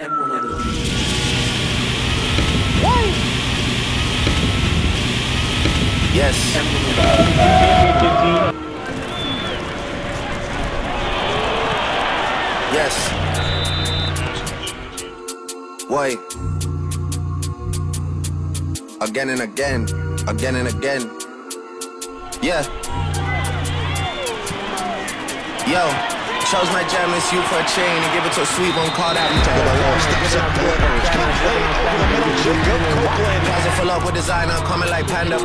and we're never leaving. Yes. Yes. Why? Again and again, again and again. Yeah. Yo, chose my jam, it's you for a chain, and give it to a sweet one called out. Closet full up with designer, coming like panda.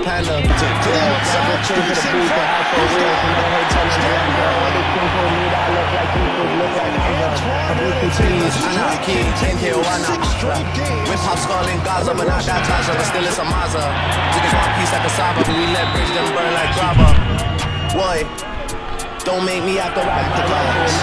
Anarchy, Tinkwana. With pop skull in Gaza, but not that Gaza, but still it's a Mazda. Just one piece like a Saba, but we let bridge them burn like lava. Boy, don't make me have to ride the clouds.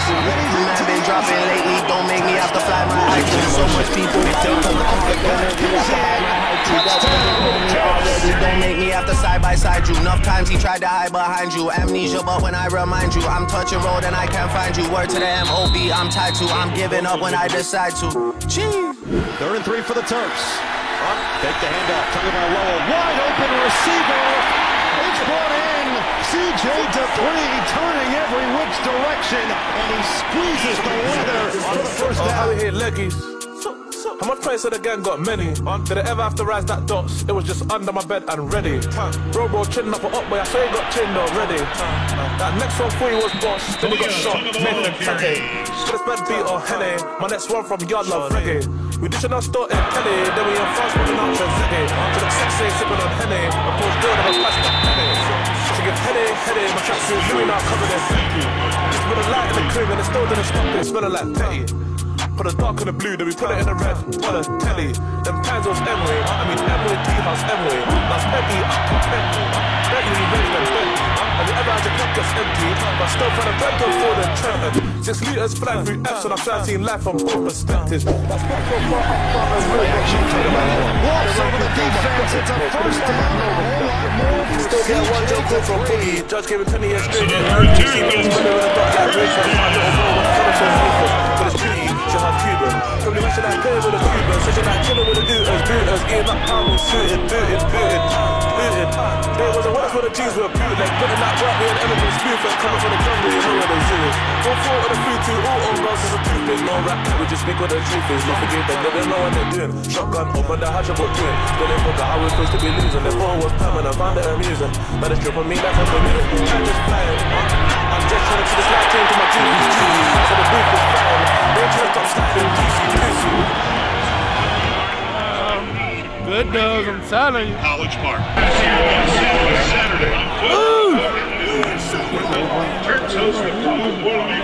I've been dropping lately, don't make me have to fly my eyes. So much people don't make me have to side by side you. Enough times he tried to hide behind you. Amnesia, but when I remind you, I'm touching road and I can't find you. Word to the MOB, I'm tied to. I'm giving up when I decide to. Jeez. 3rd and 3 for the Terps. Take the handoff, coming by Lowell. Wide open receiver. It's brought in. CJ Dupree turning every which direction, and he squeezes the leather on the first down. Out here, leggies. How much praise said the gang got many? Did I ever have to rise that dots? It was just under my bed and ready. Bro, chin up, boy, I swear he got chinned already. That next one for you was boss, then he got shot, made him take. This bed beat or Henny, my next one from Yard Love Reggae. We ditching our store in Kelly, then we in France with an ultra Zeggy. To the sexy, sipping on Henny, I pulled down and I passed that Henny. She gave Henny, my tracksuit Louis now covered in Fendi. Just with a light in the cream and it still didn't stop it, smelling like Teddy. Put a dark in the blue, then we put it in the red. What a telly. Them Panzos Emery. I mean Emery T House Emery. That's Peggy up Bentley. Bentley ready to Bentley. Have you ever had your pockets empty? But still for the Bento for the Trenton. 6 liters flying through F's, and I've tried seeing life from both perspectives. That's back from far up front and reaction to the man. Walks over the defense. It's a first down. Still get one jump call from Boogie. Judge gave him 20 years straight. Probably wishing I play with a Cuban, wishing I chillin' with a booters, eating up pound and suited, booted. There was a world where the G's were bootleg, putting that work with an element smooth and coming from the jungle, you know where they do it. 1-4 with a 3-2, all on girls is a toothpick, no rap, we just speak what the truth is, not forgive them, they don't know what they're doing. Shotgun open the hatch of what doing, then they forgot how we're supposed to be losing, they thought it was permanent, I found it amusing. Now they strip on me, that's what I'm doing, I just fly it. I'm just trying to this life change to my TV's cheese, so the booth is flying, they tripped up slapping TV's. Good dogs, I'm telling you. College Park. Saturday. Ooh. Turns out